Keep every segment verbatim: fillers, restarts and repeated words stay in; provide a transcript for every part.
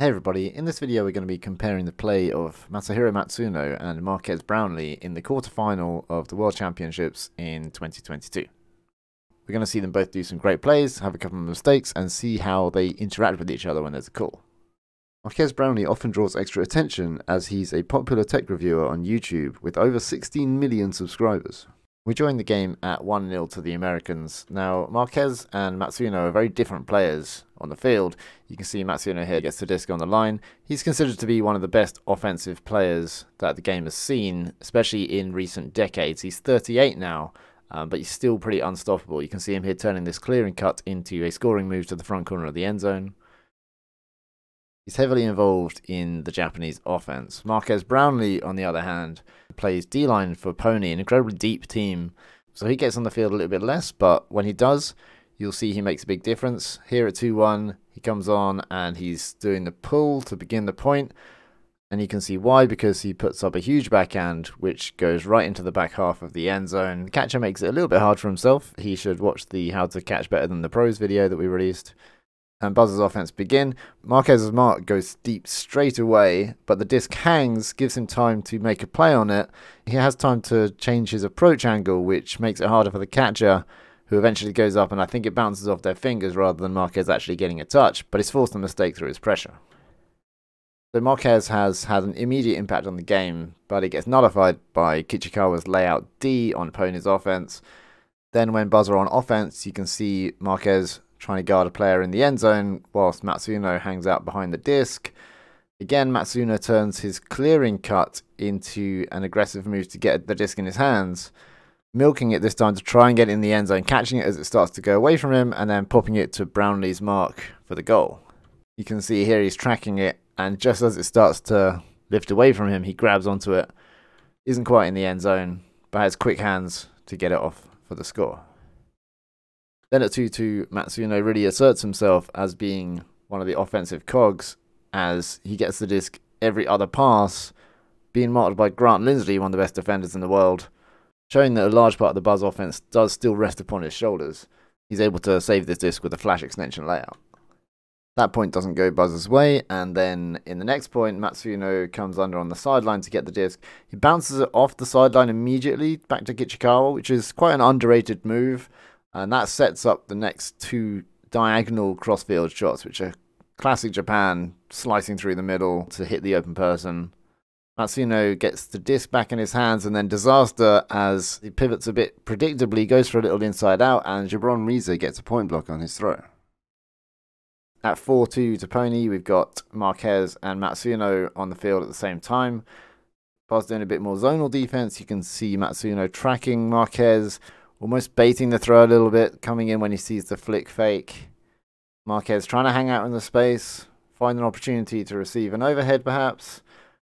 Hey everybody, in this video we're going to be comparing the play of Masahiro Matsuno and Marques Brownlee in the quarterfinal of the World Championships in twenty twenty-two. We're going to see them both do some great plays, have a couple of mistakes, and see how they interact with each other when there's a call. Marques Brownlee often draws extra attention as he's a popular tech reviewer on YouTube with over sixteen million subscribers. We joined the game at one nil to the Americans. Now, Marques and Matsuno are very different players on the field. You can see Matsuno here gets the disc on the line. He's considered to be one of the best offensive players that the game has seen, especially in recent decades. He's thirty-eight now, um, but he's still pretty unstoppable. You can see him here turning this clearing cut into a scoring move to the front corner of the end zone. He's heavily involved in the Japanese offense. Marques Brownlee, on the other hand, plays D-line for Pony, an incredibly deep team. So he gets on the field a little bit less, but when he does, you'll see he makes a big difference. Here at two one, he comes on and he's doing the pull to begin the point. And you can see why, because he puts up a huge backhand, which goes right into the back half of the end zone. The catcher makes it a little bit hard for himself. He should watch the How to Catch Better Than the Pros video that we released. And Buzz's offense begin. Marquez's mark goes deep straight away, but the disc hangs, gives him time to make a play on it. He has time to change his approach angle, which makes it harder for the catcher, who eventually goes up, and I think it bounces off their fingers rather than Marques actually getting a touch, but it's forced a mistake through his pressure. So Marques has had an immediate impact on the game, but it gets nullified by Kichikawa's layout D on Pony's offense. Then when Buzz are on offense, you can see Marques trying to guard a player in the end zone whilst Matsuno hangs out behind the disc. Again, Matsuno turns his clearing cut into an aggressive move to get the disc in his hands, milking it this time to try and get it in the end zone, catching it as it starts to go away from him and then popping it to Brownlee's mark for the goal. You can see here he's tracking it, and just as it starts to lift away from him, he grabs onto it, isn't quite in the end zone, but has quick hands to get it off for the score. Then at two two, Matsuno really asserts himself as being one of the offensive cogs, as he gets the disc every other pass, being marked by Grant Lindsley, one of the best defenders in the world, showing that a large part of the Buzz offense does still rest upon his shoulders. He's able to save this disc with a flash extension layout. That point doesn't go Buzz's way, and then in the next point, Matsuno comes under on the sideline to get the disc. He bounces it off the sideline immediately back to Kichikawa, which is quite an underrated move. And that sets up the next two diagonal crossfield shots, which are classic Japan, slicing through the middle to hit the open person. Matsuno gets the disc back in his hands, and then disaster as he pivots a bit predictably, goes for a little inside out, and Gibron Riza gets a point block on his throw. At four two to Pony, we've got Marques and Matsuno on the field at the same time. Buzz doing a bit more zonal defense. You can see Matsuno tracking Marques, almost baiting the throw a little bit, coming in when he sees the flick fake. Marques trying to hang out in the space, find an opportunity to receive an overhead perhaps,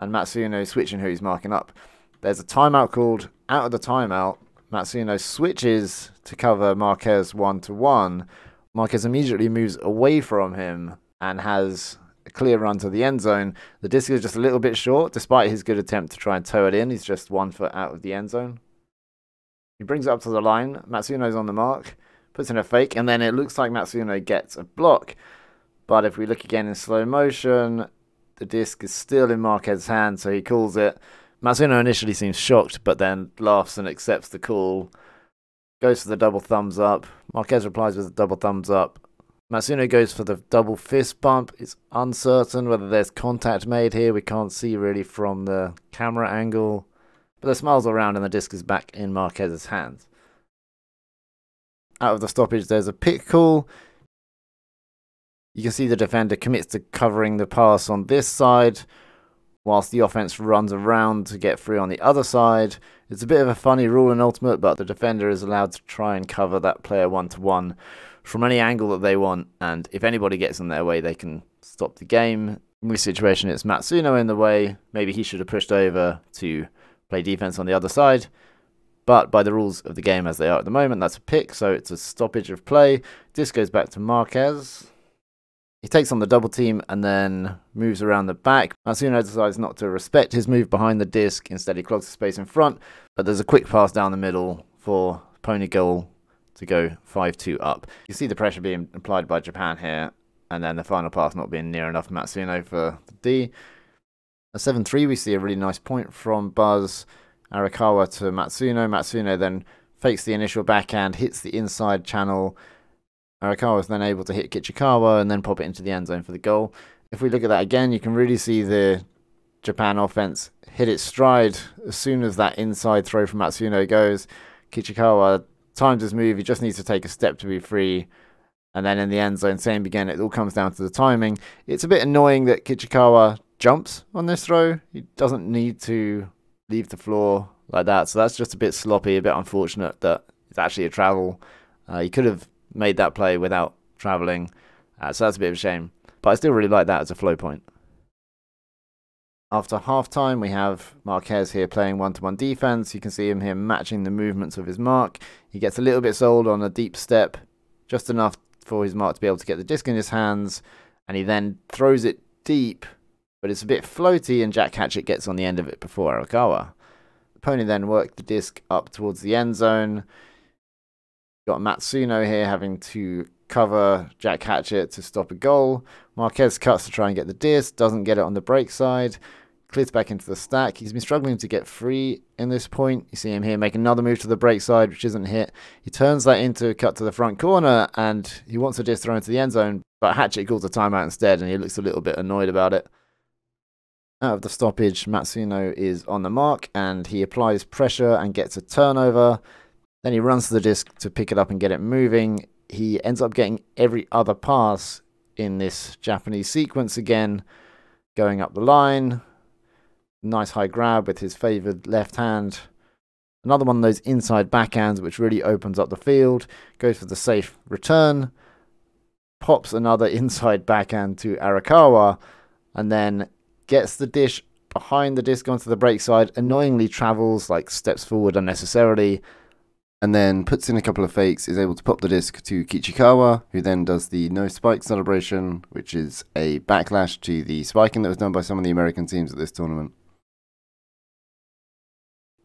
and Matsuno switching who he's marking up. There's a timeout called. Out of the timeout, Matsuno switches to cover Marques one to one. Marques immediately moves away from him and has a clear run to the end zone. The disc is just a little bit short, despite his good attempt to try and toe it in. He's just one foot out of the end zone. He brings it up to the line, Matsuno's on the mark, puts in a fake, and then it looks like Matsuno gets a block. But if we look again in slow motion, the disc is still in Marquez's hand, so he calls it. Matsuno initially seems shocked, but then laughs and accepts the call. Goes for the double thumbs up. Marques replies with a double thumbs up. Matsuno goes for the double fist bump. It's uncertain whether there's contact made here. We can't see really from the camera angle. But the smiles around and the disc is back in Marquez's hands. Out of the stoppage, there's a pick call. You can see the defender commits to covering the pass on this side, whilst the offense runs around to get free on the other side. It's a bit of a funny rule in Ultimate, but the defender is allowed to try and cover that player one-to-one from any angle that they want, and if anybody gets in their way, they can stop the game. In this situation, it's Matsuno in the way. Maybe he should have pushed over to play defense on the other side, but by the rules of the game as they are at the moment, that's a pick, so it's a stoppage of play. This goes back to Marques. He takes on the double team and then moves around the back. Matsuno decides not to respect his move behind the disc. Instead, he clogs the space in front, but there's a quick pass down the middle for Pony goal to go five two up. You see the pressure being applied by Japan here, and then the final pass not being near enough, Matsuno for the D. At seven three, we see a really nice point from Buzz, Arakawa to Matsuno. Matsuno then fakes the initial backhand, hits the inside channel. Arakawa is then able to hit Kichikawa and then pop it into the end zone for the goal. If we look at that again, you can really see the Japan offense hit its stride as soon as that inside throw from Matsuno goes. Kichikawa times his move, he just needs to take a step to be free. And then in the end zone, same again, it all comes down to the timing. It's a bit annoying that Kichikawa jumps on this throw. He doesn't need to leave the floor like that. So that's just a bit sloppy, a bit unfortunate that it's actually a travel. Uh, he could have made that play without traveling. Uh, so that's a bit of a shame. But I still really like that as a flow point. After half-time, we have Marques here playing one-to-one defense. You can see him here matching the movements of his mark. He gets a little bit sold on a deep step, just enough for his mark to be able to get the disc in his hands, and he then throws it deep, but it's a bit floaty, and Jack Hatchett gets on the end of it before Arakawa. The Pony then worked the disc up towards the end zone. Got Matsuno here having to cover Jack Hatchett to stop a goal. Marques cuts to try and get the disc, doesn't get it on the break side. Clears back into the stack. He's been struggling to get free in this point. You see him here make another move to the break side, which isn't hit. He turns that into a cut to the front corner, and he wants a disc thrown into the end zone, but Hatchett calls a timeout instead, and he looks a little bit annoyed about it. Out of the stoppage, Matsuno is on the mark, and he applies pressure and gets a turnover. Then he runs to the disc to pick it up and get it moving. He ends up getting every other pass in this Japanese sequence again, going up the line. Nice high grab with his favoured left hand. Another one of those inside backhands, which really opens up the field. Goes for the safe return. Pops another inside backhand to Arakawa. And then gets the dish behind the disc onto the break side. Annoyingly travels, like steps forward unnecessarily. And then puts in a couple of fakes. Is able to pop the disc to Kichikawa, who then does the no spike celebration, which is a backlash to the spiking that was done by some of the American teams at this tournament.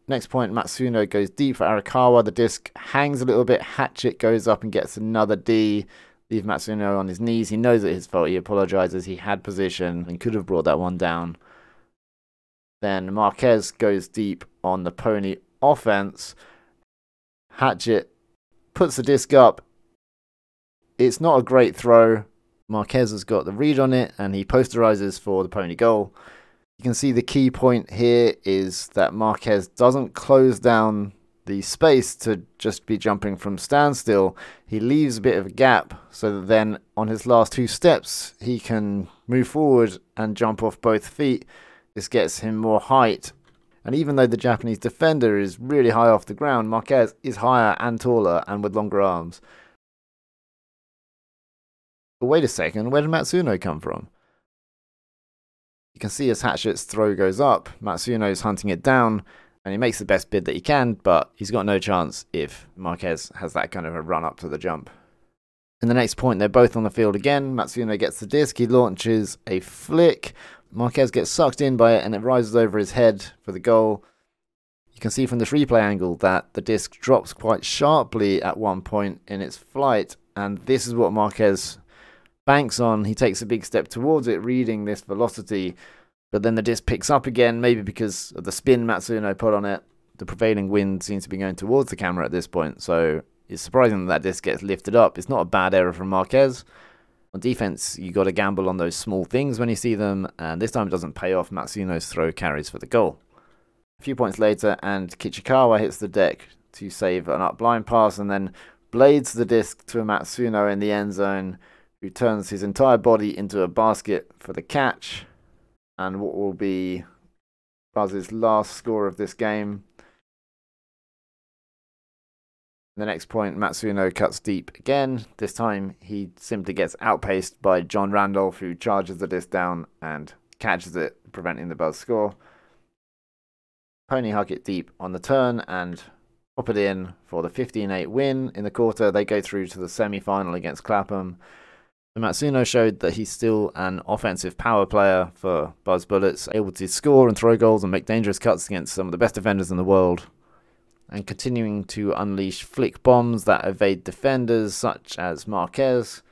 Next point, Matsuno goes deep for Arakawa. The disc hangs a little bit. Hatchett goes up and gets another D. Leave Matsuno on his knees. He knows it's his fault. He apologises. He had position and could have brought that one down. Then Marques goes deep on the Pony offence. Hatchett puts the disc up. It's not a great throw. Marques has got the read on it, and he posterises for the Pony goal. You can see the key point here is that Marques doesn't close down the space to just be jumping from standstill. He leaves a bit of a gap so that then on his last two steps, he can move forward and jump off both feet. This gets him more height. And even though the Japanese defender is really high off the ground, Marques is higher and taller and with longer arms. But wait a second, where did Matsuno come from? You can see as Hatchett's throw goes up, Matsuno's hunting it down, and he makes the best bid that he can, but he's got no chance if Marques has that kind of a run up to the jump. In the next point, they're both on the field again. Matsuno gets the disc, he launches a flick. Marques gets sucked in by it, and it rises over his head for the goal. You can see from this replay angle that the disc drops quite sharply at one point in its flight, and this is what Marques banks on. He takes a big step towards it, reading this velocity, but then the disc picks up again, maybe because of the spin Matsuno put on it. The prevailing wind seems to be going towards the camera at this point, so it's surprising that, that disc gets lifted up. It's not a bad error from Marques. On defense, you got to gamble on those small things when you see them, and this time it doesn't pay off. Matsuno's throw carries for the goal. A few points later, and Kichikawa hits the deck to save an up blind pass, and then blades the disc to Matsuno in the end zone, who turns his entire body into a basket for the catch, and what will be Buzz's last score of this game. The next point, Matsuno cuts deep again. This time, he simply gets outpaced by John Randolph, who charges the disc down and catches it, preventing the Buzz score. Pony hug it deep on the turn and pop it in for the fifteen eight win. In the quarter, they go through to the semi-final against Clapham. Matsuno showed that he's still an offensive power player for Buzz Bullets, able to score and throw goals and make dangerous cuts against some of the best defenders in the world, and continuing to unleash flick bombs that evade defenders such as Marques.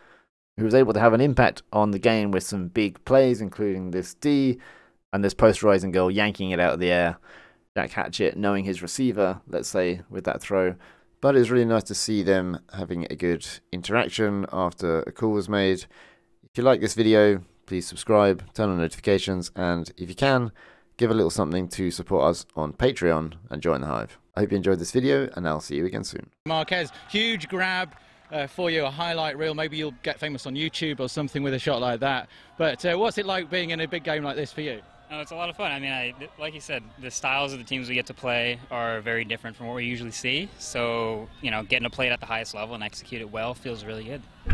who was able to have an impact on the game with some big plays, including this D and this posterizing goal, yanking it out of the air. Jack Hatchett knowing his receiver, let's say, with that throw. But it's really nice to see them having a good interaction after a call was made. If you like this video, please subscribe, turn on notifications, and if you can, give a little something to support us on Patreon and join the Hive. I hope you enjoyed this video, and I'll see you again soon. Marques, huge grab uh, for you, a highlight reel. Maybe you'll get famous on YouTube or something with a shot like that. But uh, what's it like being in a big game like this for you? No, it's a lot of fun. I mean, I, like you said, the styles of the teams we get to play are very different from what we usually see. So, you know, getting to play it at the highest level and execute it well feels really good.